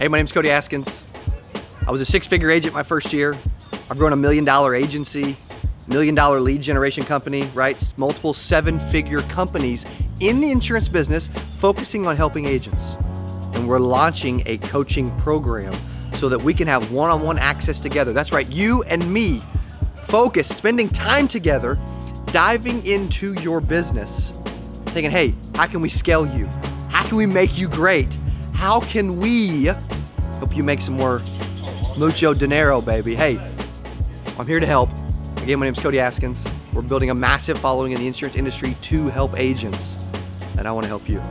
Hey, my name's Cody Askins. I was a six-figure agent my first year. I've grown a million-dollar agency, million-dollar lead generation company, right? Multiple seven-figure companies in the insurance business focusing on helping agents. And we're launching a coaching program so that we can have one-on-one access together. That's right, you and me, focused, spending time together, diving into your business, thinking, hey, how can we scale you? How can we make you great? How can we help you make some more mucho dinero, baby? Hey, I'm here to help. Again, my name's Cody Askins. We're building a massive following in the insurance industry to help agents, and I want to help you.